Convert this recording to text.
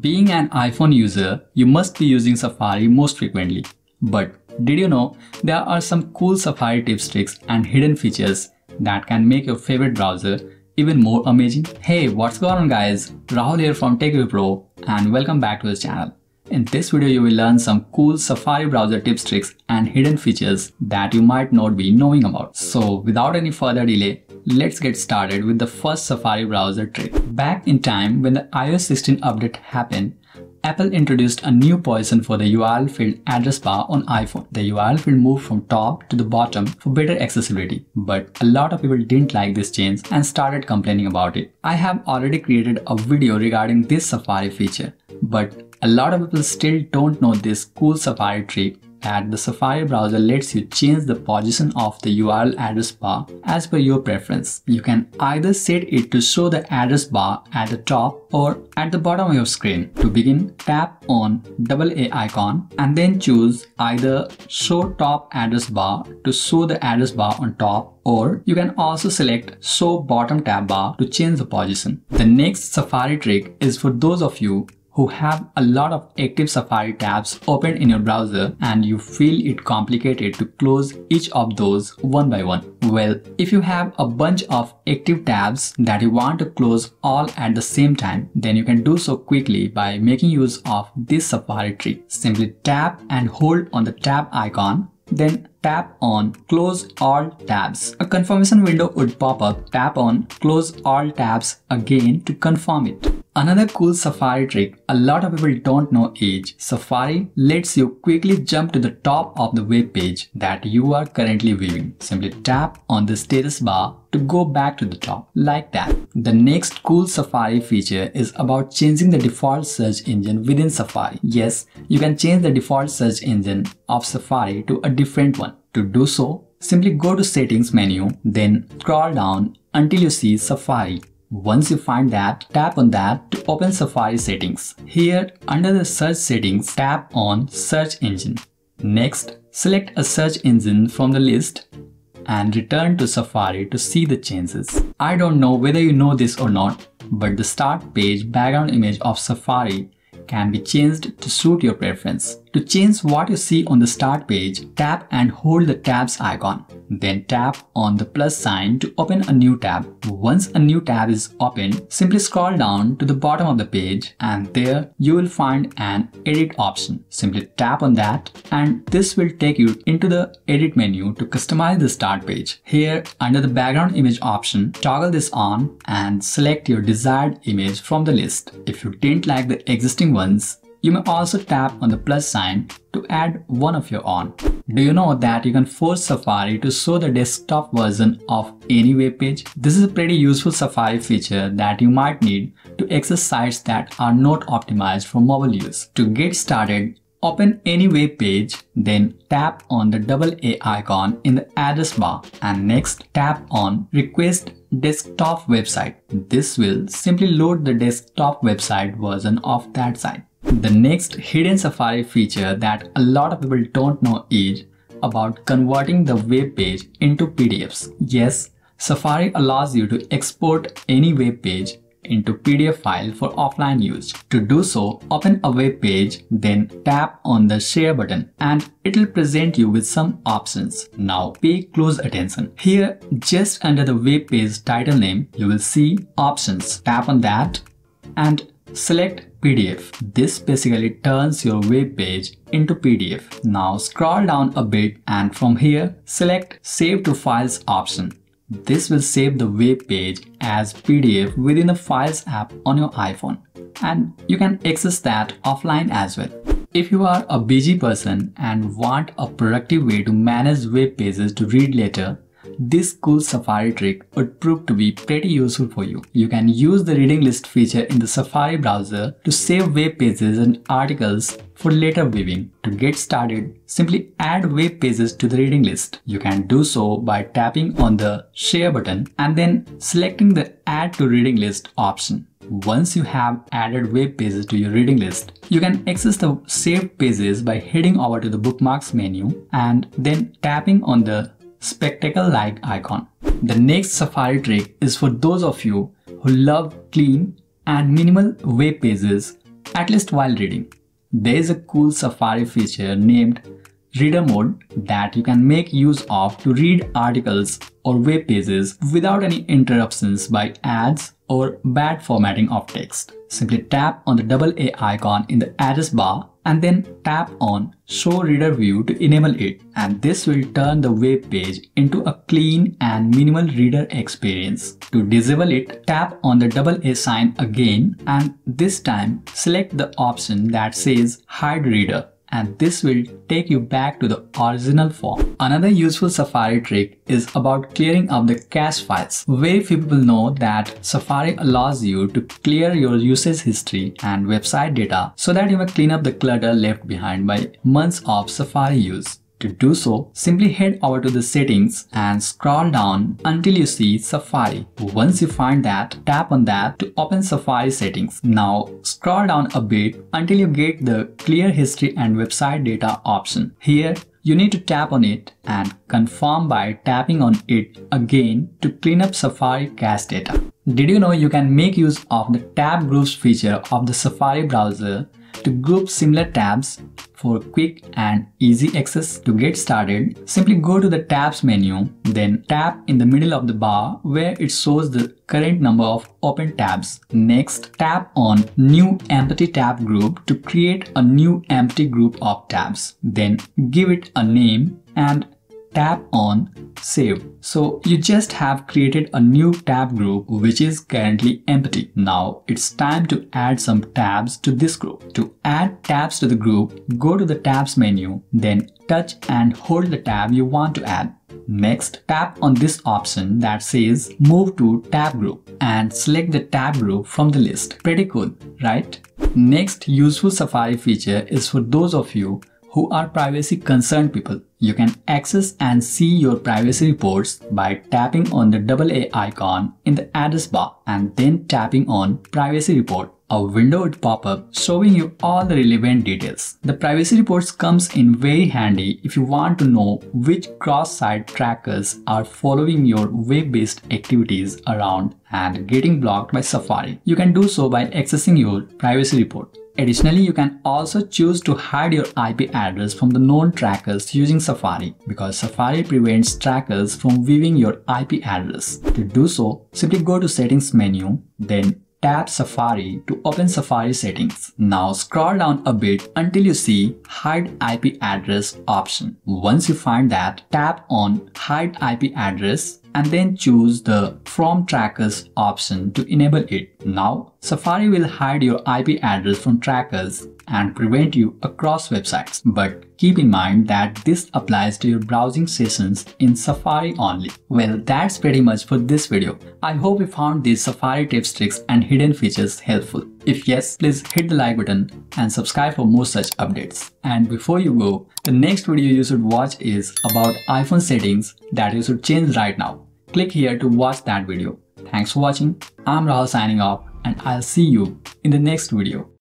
Being an iPhone user, you must be using Safari most frequently. But did you know there are some cool Safari tips, tricks and hidden features that can make your favorite browser even more amazing? Hey, what's going on guys? Rahul here from Tech Review Pro and welcome back to this channel. In this video, you will learn some cool Safari browser tips, tricks and hidden features that you might not be knowing about. So without any further delay, let's get started with the first Safari browser trick. Back in time when the iOS 16 update happened, Apple introduced a new position for the URL field address bar on iPhone. The URL field moved from top to the bottom for better accessibility, but a lot of people didn't like this change and started complaining about it. I have already created a video regarding this Safari feature, but a lot of people still don't know this cool Safari trick that the Safari browser lets you change the position of the URL address bar as per your preference. You can either set it to show the address bar at the top or at the bottom of your screen. To begin, tap on AA icon and then choose either Show Top Address Bar to show the address bar on top, or you can also select Show Bottom Tab Bar to change the position. The next Safari trick is for those of you who have a lot of active Safari tabs open in your browser and you feel it complicated to close each of those one by one. Well, if you have a bunch of active tabs that you want to close all at the same time, then you can do so quickly by making use of this Safari trick. Simply tap and hold on the tab icon, then tap on Close All Tabs. A confirmation window would pop up. Tap on Close All Tabs again to confirm it. Another cool Safari trick a lot of people don't know is Safari lets you quickly jump to the top of the web page that you are currently viewing. Simply tap on the status bar to go back to the top, like that. The next cool Safari feature is about changing the default search engine within Safari. Yes, you can change the default search engine of Safari to a different one. To do so, simply go to Settings menu, then scroll down until you see Safari. Once you find that, tap on that to open Safari settings. Here, under the search settings, tap on Search Engine. Next, select a search engine from the list and return to Safari to see the changes. I don't know whether you know this or not, but the start page background image of Safari can be changed to suit your preference. To change what you see on the start page, tap and hold the tabs icon. Then tap on the plus sign to open a new tab. Once a new tab is opened, simply scroll down to the bottom of the page and there you will find an edit option. Simply tap on that and this will take you into the edit menu to customize the start page. Here, under the background image option, toggle this on and select your desired image from the list. If you didn't like the existing ones, you may also tap on the plus sign to add one of your own. Do you know that you can force Safari to show the desktop version of any web page? This is a pretty useful Safari feature that you might need to access sites that are not optimized for mobile use. To get started, open any web page, then tap on the AA icon in the address bar and next tap on Request Desktop Website. This will simply load the desktop website version of that site. The next hidden Safari feature that a lot of people don't know is about converting the web page into PDFs. Yes, Safari allows you to export any web page into PDF file for offline use. To do so, open a web page, then tap on the share button and it'll present you with some options. Now pay close attention. Here, just under the web page title name, you will see options. Tap on that and select PDF. This basically turns your web page into PDF. Now scroll down a bit and from here, select Save to Files option. This will save the web page as PDF within the Files app on your iPhone. And you can access that offline as well. If you are a busy person and want a productive way to manage web pages to read later, this cool Safari trick would prove to be pretty useful for you. You can use the reading list feature in the Safari browser to save web pages and articles for later viewing. To get started, simply add web pages to the reading list. You can do so by tapping on the share button and then selecting the Add to Reading List option. Once you have added web pages to your reading list, you can access the saved pages by heading over to the bookmarks menu and then tapping on the spectacle-like icon. The next Safari trick is for those of you who love clean and minimal web pages at least while reading. There is a cool Safari feature named Reader Mode that you can make use of to read articles or web pages without any interruptions by ads or bad formatting of text. Simply tap on the AA icon in the address bar and then tap on Show Reader View to enable it, and this will turn the web page into a clean and minimal reader experience. To disable it, tap on the AA sign again and this time select the option that says Hide Reader, and this will take you back to the original form. Another useful Safari trick is about clearing up the cache files. Very few people know that Safari allows you to clear your usage history and website data so that you may clean up the clutter left behind by months of Safari use. To do so, simply head over to the settings and scroll down until you see Safari. Once you find that, tap on that to open Safari settings. Now scroll down a bit until you get the Clear History and Website Data option. Here, you need to tap on it and confirm by tapping on it again to clean up Safari cache data. Did you know you can make use of the tab groups feature of the Safari browser to group similar tabs for quick and easy access? To get started, simply go to the tabs menu, then tap in the middle of the bar where it shows the current number of open tabs. Next, tap on New Empty Tab Group to create a new empty group of tabs. Then give it a name and tap on Save. So you just have created a new tab group which is currently empty. Now it's time to add some tabs to this group. To add tabs to the group, go to the tabs menu, then touch and hold the tab you want to add. Next, tap on this option that says Move to Tab Group and select the tab group from the list. Pretty cool, right? Next useful Safari feature is for those of you who are privacy concerned people. You can access and see your privacy reports by tapping on the AA icon in the address bar and then tapping on Privacy Report. A window would pop up showing you all the relevant details. The privacy reports comes in very handy if you want to know which cross-site trackers are following your web-based activities around and getting blocked by Safari. You can do so by accessing your privacy report. Additionally, you can also choose to hide your IP address from the known trackers using Safari, because Safari prevents trackers from viewing your IP address. To do so, simply go to Settings menu, then tap Safari to open Safari settings. Now scroll down a bit until you see Hide IP Address option. Once you find that, tap on Hide IP Address and then choose the From Trackers option to enable it. Now Safari will hide your IP address from trackers and prevent you across websites. But keep in mind that this applies to your browsing sessions in Safari only. Well, that's pretty much for this video. I hope you found these Safari tips, tricks and hidden features helpful. If yes, please hit the like button and subscribe for more such updates. And before you go, the next video you should watch is about iPhone settings that you should change right now. Click here to watch that video. Thanks for watching. I'm Rahul signing off, and I'll see you in the next video.